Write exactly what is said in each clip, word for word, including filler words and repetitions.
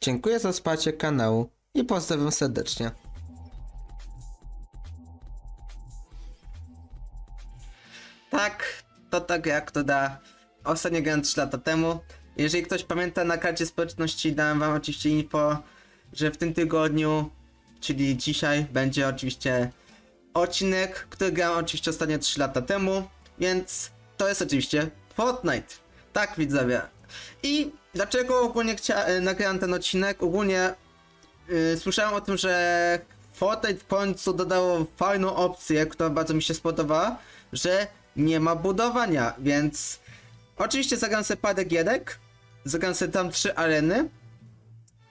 Dziękuję za wsparcie kanału i pozdrawiam serdecznie. Tak, to tak jak to da. Ostatnio grałem trzy lata temu. Jeżeli ktoś pamięta, na karcie społeczności dałem wam oczywiście info, że w tym tygodniu, czyli dzisiaj, będzie oczywiście odcinek, który grałem oczywiście ostatnio trzy lata temu, więc to jest oczywiście Fortnite. Tak, widzowie. I dlaczego ogólnie nagrałem ten odcinek? Ogólnie yy, słyszałem o tym, że Fortnite w końcu dodało fajną opcję, która bardzo mi się spodobała, że nie ma budowania, więc oczywiście zagram sobie parę gierek, zagram sobie tam trzy areny,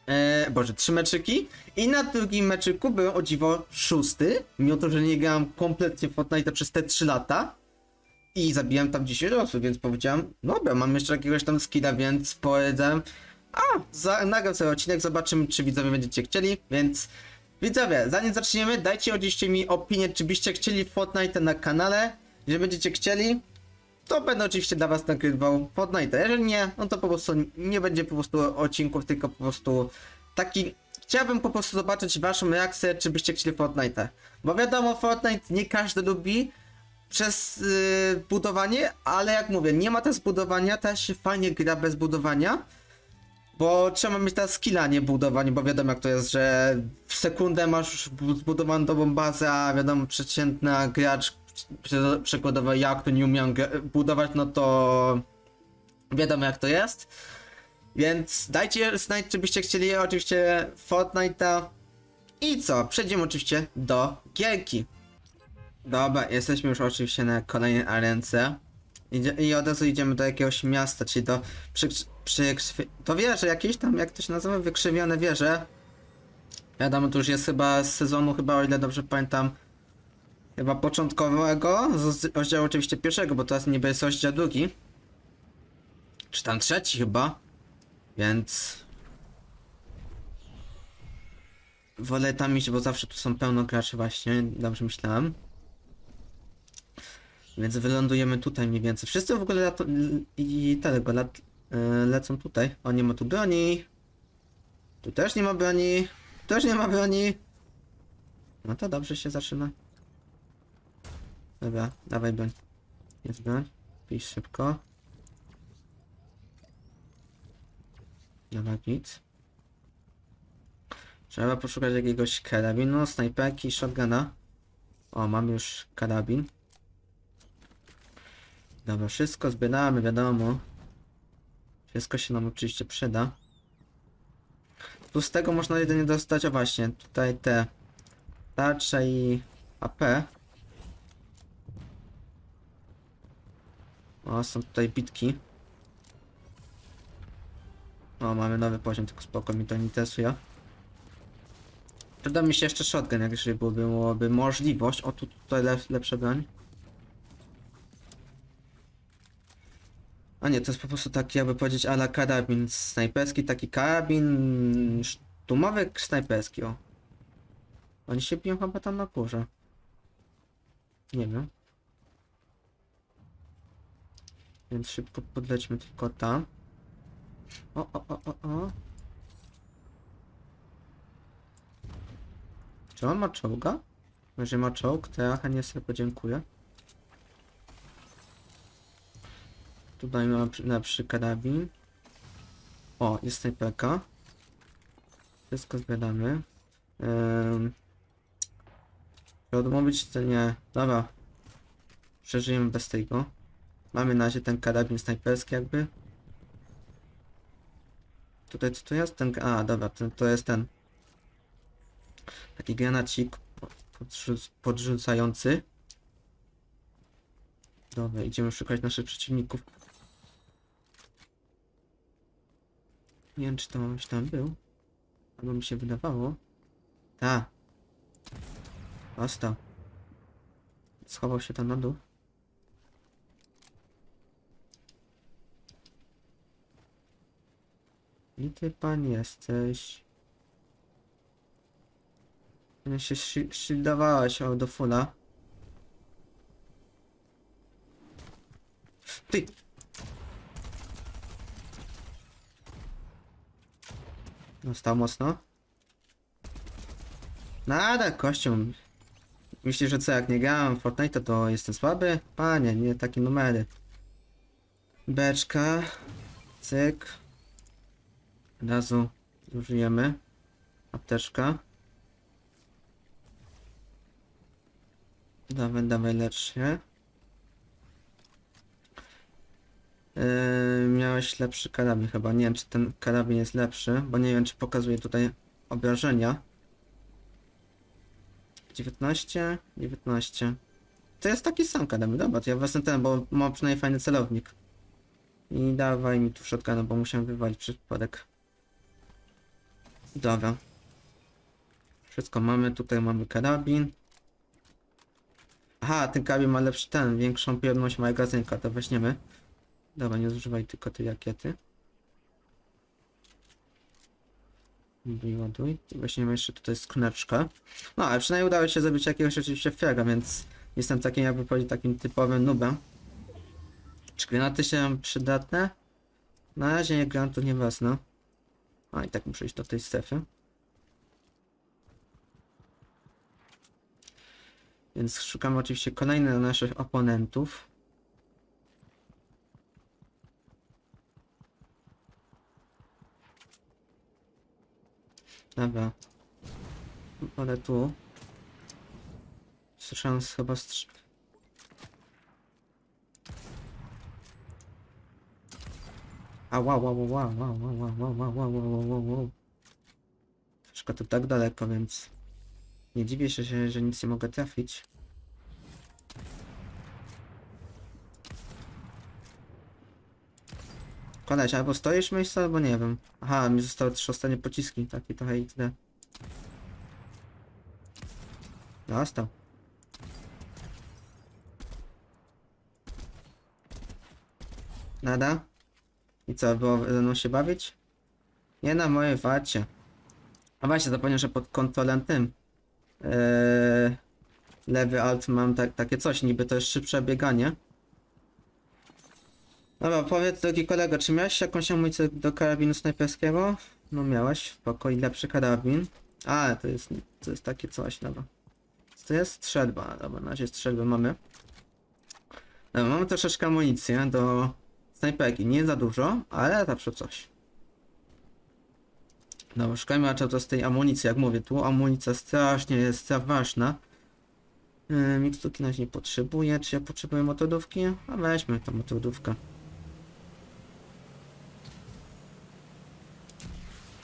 e, boże, trzy meczyki i na drugim meczyku byłem o dziwo szósty, mimo to, że nie grałem kompletnie Fortnite'a przez te trzy lata i zabiłem tam dziesięć osób, więc powiedziałem, no bo mam jeszcze jakiegoś tam skilla, więc powiedziałem, a, za, nagram sobie odcinek, zobaczymy, czy widzowie będziecie chcieli, więc widzowie, zanim zaczniemy, dajcie oczywiście mi opinię, czy byście chcieli Fortnite'a na kanale, jeżeli będziecie chcieli, to będę oczywiście dla was nagrywał Fortnite'a. Jeżeli nie, no to po prostu nie będzie po prostu odcinków, tylko po prostu taki... Chciałbym po prostu zobaczyć waszą reakcję, czy byście chcieli Fortnite'a. Bo wiadomo, Fortnite nie każdy lubi przez yy, budowanie, ale jak mówię, nie ma też budowania, też się fajnie gra bez budowania. Bo trzeba mieć teraz skilla, nie budowanie, bo wiadomo jak to jest, że w sekundę masz zbudowaną dobrą bazę, a wiadomo, przeciętna gracz przykładowo ja, kto nie umiał budować, no to wiadomo jak to jest. Więc dajcie znać, czy byście chcieli oczywiście Fortnite'a. I co? Przejdziemy oczywiście do gierki. Dobra, jesteśmy już oczywiście na kolejnej arence. Idzie, I od razu idziemy do jakiegoś miasta, czyli do przy, przy, do wieży jakiejś tam, jak to się nazywa, wykrzywione wieże. Wiadomo, to już jest chyba z sezonu, chyba o ile dobrze pamiętam, chyba początkowego, z rozdziału oczywiście pierwszego, bo teraz niby jest rozdział drugi. Czy tam trzeci chyba. Więc... wolę tam iść, bo zawsze tu są pełno graczy właśnie, dobrze myślałem. Więc wylądujemy tutaj mniej więcej. Wszyscy w ogóle lat... i tego lat... lecą tutaj. O, nie ma tu broni. Tu też nie ma broni. Tu też nie ma broni. No to dobrze się zaczyna. Dobra, dawaj broń. Jest broń. Pisz szybko. Dobra, nic. Trzeba poszukać jakiegoś karabinu, snajperki, shotguna. O, mam już karabin. Dobra, wszystko zbieramy, wiadomo. Wszystko się nam oczywiście przyda. Tu z tego można jedynie dostać, o właśnie, tutaj te tarcze i A P. O, są tutaj bitki. O, mamy nowy poziom, tylko spoko, mi to nie interesuje. Przyda mi się jeszcze shotgun, jak jeżeli byłoby możliwość. O, tu tutaj lep, lepsza broń. A nie, to jest po prostu taki, jakby powiedzieć, a la karabin snajperski, taki karabin sztumowy snajperski, o. Oni się biją chyba tam na górze. Nie wiem. Więc szybko podlećmy tylko tam. O, o, o, o, o. Czy on ma czołga? Jeżeli ma czołg, to ja chętnie sobie podziękuję. Tutaj mamy lepszy karabin. O, jest snajperka. Wszystko zbieramy. Ym... odmówić to nie. Dobra. Przeżyjemy bez tego. Mamy na razie ten karabin snajperski jakby. Tutaj co tu jest? Ten... A, dobra, ten, to jest ten. Taki granacik podrzuc podrzucający. Dobra, idziemy szukać naszych przeciwników. Nie wiem, czy to już tam był. Albo mi się wydawało. Ta. Ostał. Schował się tam na dół. I ty pan jesteś. Ja się shieldowałeś o do fulla. Ty! Dostał mocno. Nada, kością. Myślisz, że co, jak nie grałem w Fortnite, to, to jestem słaby? Panie, nie takie numery. Beczka. Cyk. Od razu użyjemy. Apteczka. Dawaj, dawaj, lecz się. Yy, miałeś lepszy karabin chyba. Nie wiem, czy ten karabin jest lepszy, bo nie wiem, czy pokazuje tutaj obrażenia. dziewiętnaście, dziewiętnaście. To jest taki sam karabin, dobra, to ja wezmę ten, bo mam przynajmniej fajny celownik. I dawaj mi tu shotguna, bo musiałem wywalić przypadek. Dobra. Wszystko mamy, tutaj mamy karabin. Aha, ten karabin ma lepszy ten, większą pojemność magazynka, to weźmiemy. Dobra, nie zużywaj tylko tej rakiety. Wyładuj. Weźmiemy jeszcze tutaj skrzyneczkę. No, ale przynajmniej udało się zrobić jakiegoś oczywiście fraga, więc jestem takim, jakby powiedzieć, takim typowym noobem. Czy granaty się przydatne? Na razie nie granatów nie wezmę. A i tak muszę iść do tej strefy. Więc szukamy oczywiście kolejnych naszych oponentów. Dobra. Ale tu. Słyszałem chyba strz... A wow, wow, wow, wow, wow, wow, wow, wow, wow, wow, wow, wow. Troszkę to tak daleko, więc nie dziwię się, że, że nic nie mogę trafić. Koleś, albo stoisz w miejscu, albo nie wiem. Aha, mi zostały trzy ostatnie pociski, takie trochę iks de. Dostał. Nada? I co, było ze mną się bawić? Nie na mojej wacie. A właśnie, zapomniałem, że pod kontrolem tym yy, lewy alt mam tak, takie coś, niby to jest szybsze bieganie. Dobra, powiedz, drogi kolego, czy miałeś jakąś amunicję do karabinu snajperskiego? No miałeś, spoko, i lepszy karabin. A, to jest, to jest takie coś, dobra. To jest strzelba, dobra, na razie strzelby mamy. Dobra, mamy troszeczkę amunicji do snajperki, nie za dużo, ale zawsze coś. Dobra, szukajmy raczej to z tej amunicji, jak mówię, tu amunicja strasznie jest ważna. Yy, miksturki nas nie potrzebuje, czy ja potrzebuję motodówki? A weźmy tą motodówkę.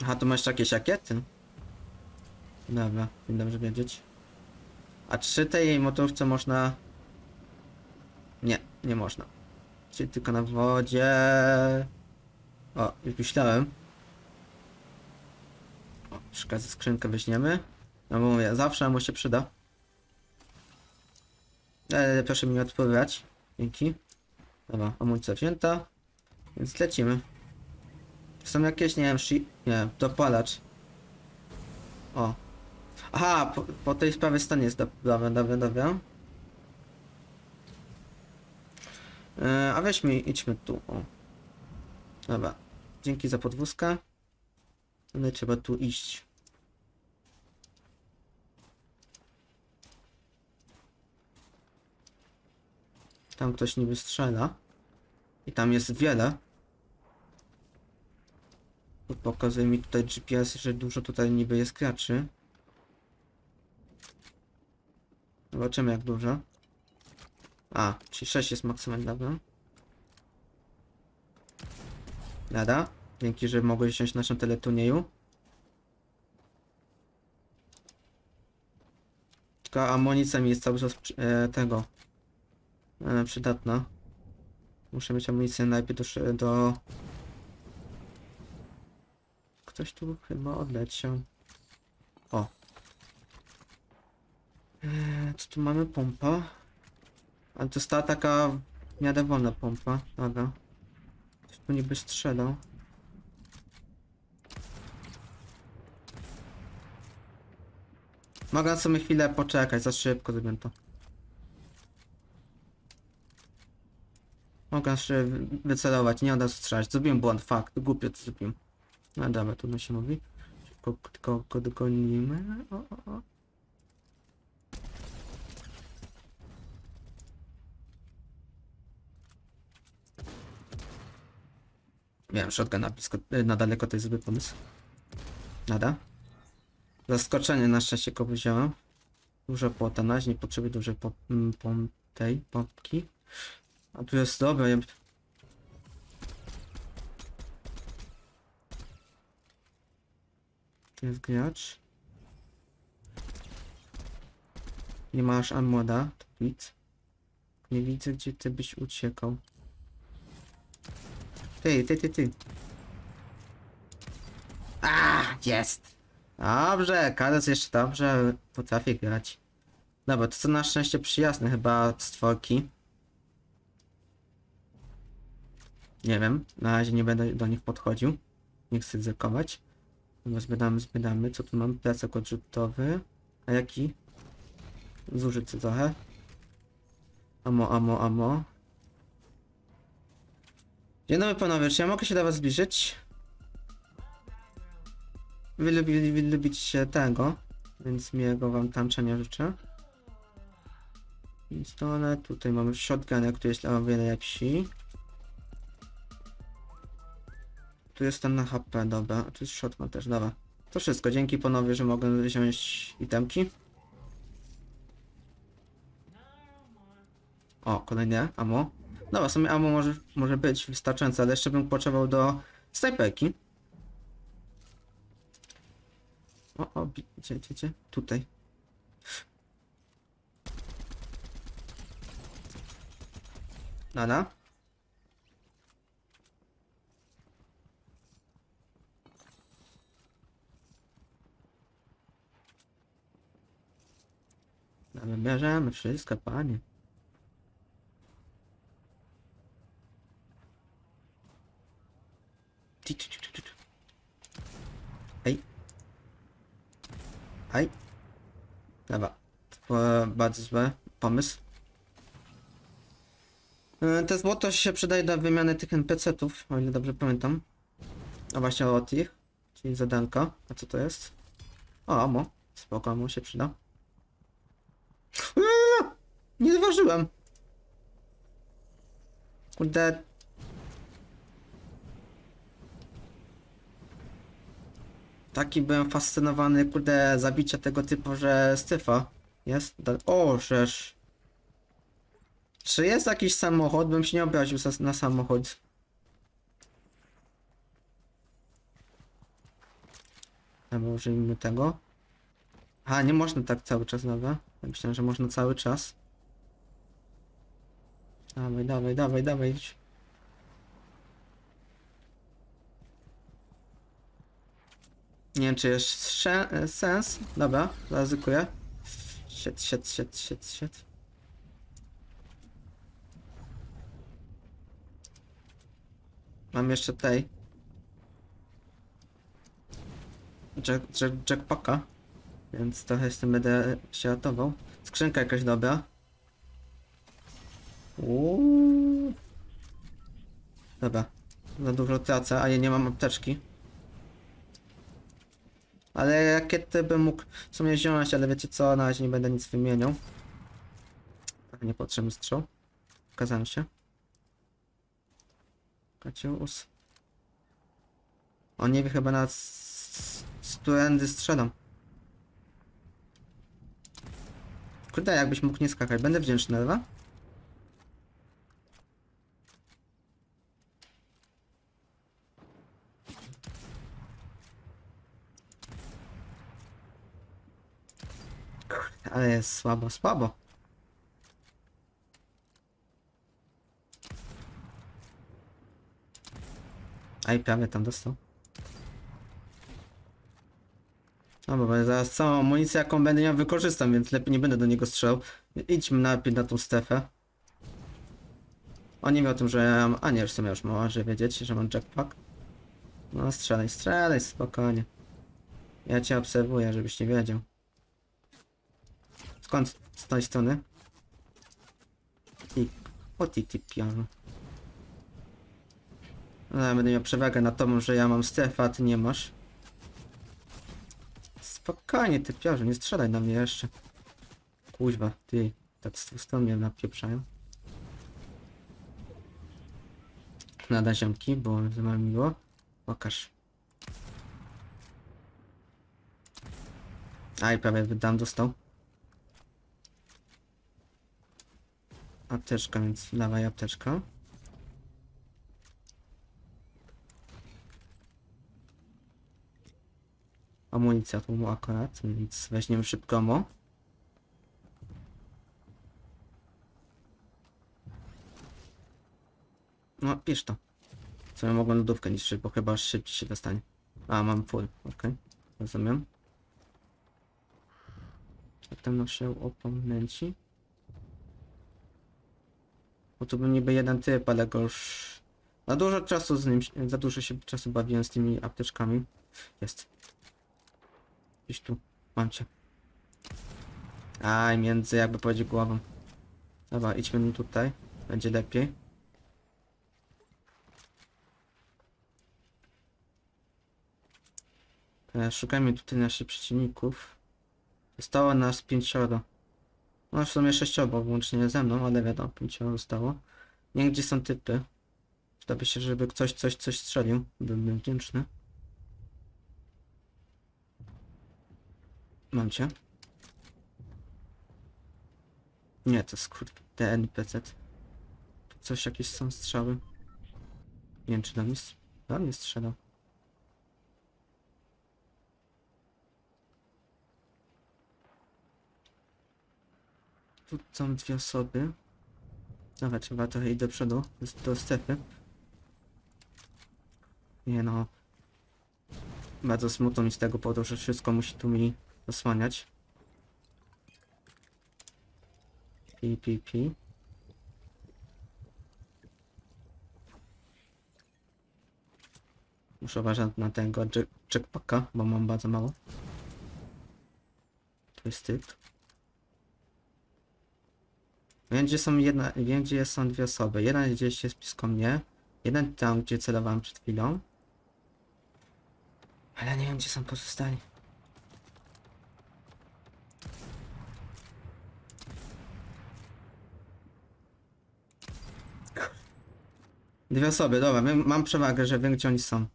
Aha, tu masz jakieś rakiety? Dobra, nie dobrze wiedzieć. A trzy tej motówce można... Nie, nie można. Czyli tylko na wodzie... O, już myślałem. O, szukaj, ze skrzynkę weźmiemy. No bo mówię, zawsze mu się przyda. Ale proszę mi odpływać. Dzięki. Dobra, amunicja wzięta. Więc lecimy. Są jakieś, nie wiem, shi... nie, dopalacz. O. Aha, po, po tej sprawie stanie jest. Dobra, dobra, dobra. Yy, a weźmy, idźmy tu. O. Dobra. Dzięki za podwózkę. Ale trzeba tu iść. Tam ktoś niby strzela. I tam jest wiele. Tu pokazuje mi tutaj dżi pi es, że dużo tutaj niby jest graczy. Zobaczymy jak dużo. A, czyli sześć jest maksymalnie. Nada. Dzięki, że mogłeś wziąć w naszym teleturnieju. Tylko amunicja mi jest cały czas e, tego. E, przydatna. Muszę mieć amunicję najpierw do... do... Ktoś tu chyba odleciał. O. E, co tu mamy? Pompa. Ale to stała taka niedowolna pompa. Dobra. Ktoś tu niby strzelał. Mogę sobie chwilę poczekać, za szybko zrobię to. Mogę się wycelować, nie od razu strzelać. Zrobiłem błąd, fakt, głupio to zrobiłem. No dobra, trudno się mówi. tylko go dogonimy. O, o, o. Miałem shotgun na blisko, na daleko to jest zły pomysł. Nada. Zaskoczenie na szczęście go wziąłem. Duże płota naś, nie potrzebuję dużej pom, pom, tej pompki. A tu jest dobra. Ja... Tu jest gracz. Nie masz ammoda, to nic. Nie widzę, gdzie ty byś uciekał. Ty, ty, ty, ty. A, jest! Dobrze, Karos jeszcze dobrze potrafi grać. Dobra, to co na szczęście przyjazne chyba stworki. Nie wiem, na razie nie będę do nich podchodził. Nie chcę ryzykować. No, zbieramy, zbieramy. Co tu mam? Plecak odrzutowy. A jaki? Zużyty trochę. Amo, amo, amo. Dzień dobry panowie, czy ja mogę się do was zbliżyć? Wy, lubi, wy lubicie tego, więc miłego wam tanczenia życzę. Więc to ale tutaj mamy shotgun, który jest o wiele lepszy. Tu jest ten na H P, dobra, tu jest shotgun też, dobra. To wszystko, dzięki panowie, że mogę wziąć itemki. O, kolejne ammo. Dobra, w sumie ammo może, może być wystarczające, ale jeszcze bym potrzebował do snajperki. O, o, gdzie, gdzie, gdzie? Tutaj. Nada. Dobra, bierzemy wszystko, panie. Hej. Hej. Dobra. To bardzo zły pomysł. Te złoto się przydaje do wymiany tych N P C-tów, o ile dobrze pamiętam. A właśnie od ich. Czyli zadanka. A co to jest? O, amo. Spoko, amo się przyda. Nie zważyłem. Kurde. Taki byłem fascynowany, kurde, zabicia tego typu, że styfa jest. O, żeż. Czy jest jakiś samochód? Bym się nie obraził na samochód. Albo użyjmy tego. A, nie można tak cały czas, dobra. Myślałem, że można cały czas. Dawaj, dawaj, dawaj, dawaj. Nie wiem, czy jest sens. Dobra, zaryzykuję. Shit, shit, shit, shit, shit. Mam jeszcze tej. Jack, jack, jackpacka. Więc trochę z tym będę się ratował. Skrzynka jakaś dobra. Uuu. Dobra. Za dużo tracę, a ja nie mam apteczki. Ale rakiety bym mógł w sumie wziąć, ale wiecie co, na razie nie będę nic wymieniał. Niepotrzebny strzał. Pokazałem się. Kacius. On nie wie chyba na którędy strzelam. Kurde, jakbyś mógł nie skakać. Będę wdzięczny, lewa. Ale jest słabo, słabo. Aj, prawie tam dostał. No bo zaraz całą amunicję, jaką będę miał, wykorzystam, więc lepiej nie będę do niego strzelał. Idźmy najpierw na tą strefę. On nie wie o tym, że mam... A nie, w sumie już może wiedzieć, że mam jackpack. No strzelaj, strzelaj, spokojnie. Ja cię obserwuję, żebyś nie wiedział. Skąd z tej strony? I... O ty ty piano. No ja będę miał przewagę na to, że ja mam strefę, a ty nie masz. Spokojnie, ty piarze, nie strzelaj na mnie jeszcze. Kuźwa, ty, tak z stron mnie napieprzają. Nada ziomki, bo mam miło. Pokaż. Aj, prawie wydam, dostał. Apteczka, więc dawaj apteczka. Amunicja tu mu akurat, więc weźmiemy szybko mo. No, pisz to. Co ja mogę lodówkę niszczyć, bo chyba szybciej się dostanie. A, mam full, okej. Okay. Rozumiem. Jak tam noszę oponenci? Bo tu był niby jeden typ, ale go już... Za dużo czasu z nim, za dużo się czasu bawiłem z tymi apteczkami. Jest. Gdzieś tu, mam cię. Aj, między jakby powiedział głową. Dobra, idźmy tutaj, będzie lepiej. Szukajmy tutaj naszych przeciwników. Zostało nas pięcioro. No w sumie sześcioro, bo łącznie ze mną, ale wiadomo, pięcioro zostało. Nie, gdzie są typy. Przydałoby się, żeby ktoś coś coś strzelił. Byłbym wdzięczny. Mam cię. Nie, to skurcz. Te N P C. Tu coś jakieś są strzały. Nie wiem, czy do mnie, do mnie strzelał. Tu są dwie osoby. Dobra, trzeba trochę iść do przodu, do strefy. Nie no. Bardzo smutno mi z tego powodu, że wszystko musi tu mi osłaniać. Pi, pi, pi. Muszę uważać na tego jackpacka, bo mam bardzo mało. To jest typ. Wiem gdzie, są jedna, wiem, gdzie są dwie osoby. Jeden gdzieś jest blisko mnie. Jeden tam, gdzie celowałem przed chwilą. Ale nie wiem, gdzie są pozostali. Dwie osoby, dobra. Mam przewagę, że wiem, gdzie oni są.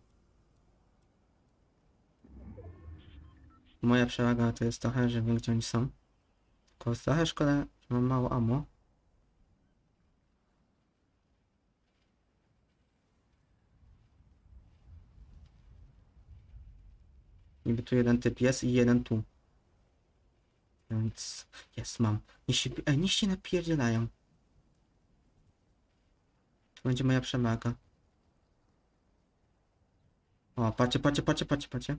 Moja przewaga to jest trochę, że wiem, gdzie oni są. Tylko trochę szkoda, że mam mało ammo. Niby tu jeden typ jest i jeden tu. Więc jest, mam. Niech się, e, niech się napierdzielają. To będzie moja przewaga. O, patrzcie, patrzcie, patrzcie, patrzcie, patrzcie.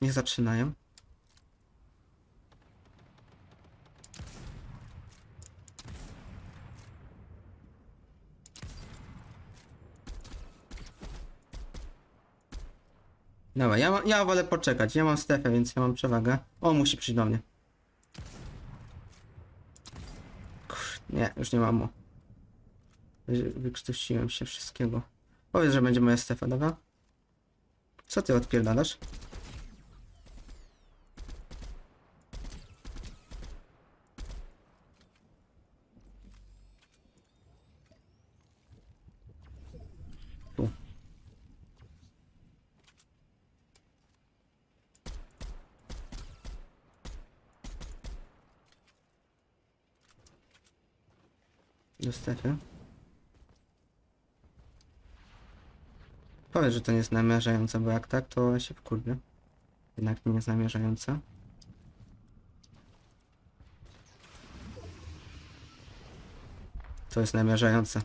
Niech zaczynają. Dobra, ja, ja wolę poczekać, ja mam strefę, więc ja mam przewagę. O, musi przyjść do mnie. Kur, nie, już nie mam mu. Wykrztusiłem się wszystkiego. Powiedz, że będzie moja strefa, dobra? Co ty odpierdalasz? Do strefy. Powiedz, że to nie jest namierzające, bo jak tak, to się wkurwię. Jednak nie jest namierzające. To jest namierzające.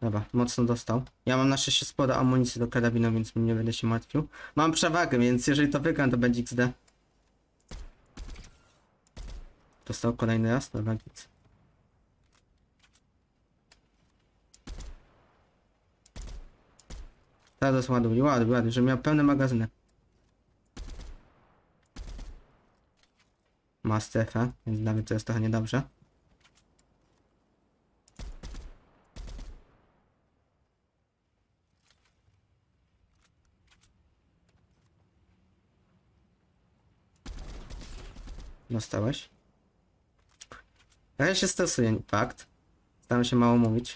Dobra, mocno dostał. Ja mam na szczęście sporo amunicji do karabinu, więc nie będę się martwił. Mam przewagę, więc jeżeli to wygram, to będzie X D. Dostał kolejny raz, dobra, git. Teraz ładuj, ładuj, ładuj, że miał pełny magazynek. Ma strefę, więc nawet to jest trochę niedobrze. Dostałeś? Ja się stresuję, fakt. Staram się mało mówić.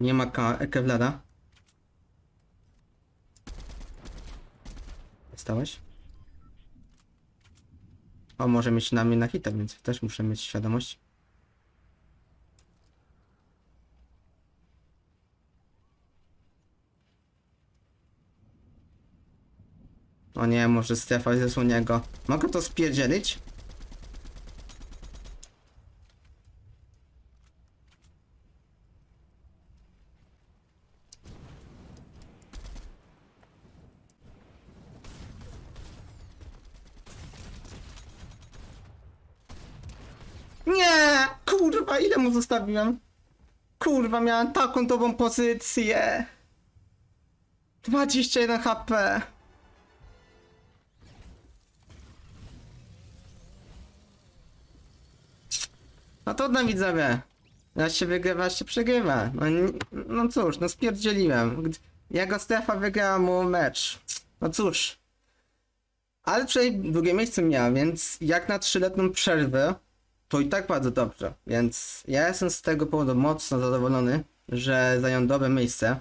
Nie ma kevlara. Dostałeś? O, może mieć na mnie na hita, więc też muszę mieć świadomość. O nie, może strefa zasłania go. Mogę to spierdzielić? Nie! Kurwa, ile mu zostawiłem? Kurwa, miałem taką dobrą pozycję. dwadzieścia jeden HP. No to na widzowie. Raz się wygrywa, raz się przegrywa. No, no cóż, no spierdzieliłem. Jego strefa wygrała mu mecz. No cóż. Ale przynajmniej drugie miejsce miałem, więc jak na trzyletnią przerwę, to i tak bardzo dobrze. Więc ja jestem z tego powodu mocno zadowolony, że zająłem dobre miejsce.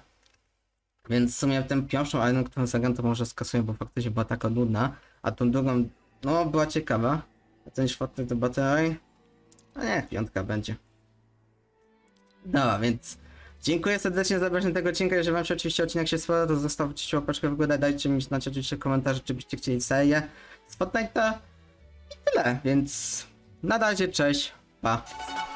Więc w sumie tę pierwszą arenę, którą zagram, to może skasuję, bo faktycznie była taka nudna. A tą drugą, no była ciekawa. A ten czwarty to baterii. No nie, piątka będzie. No, więc dziękuję serdecznie za obejrzenie tego odcinka. Jeżeli wam się oczywiście odcinek się spodoba, to zostawcie łapeczkę w górę, dajcie mi znać oczywiście komentarze, czy byście chcieli serię z Fortnite'a. I tyle, więc na razie, cześć, pa.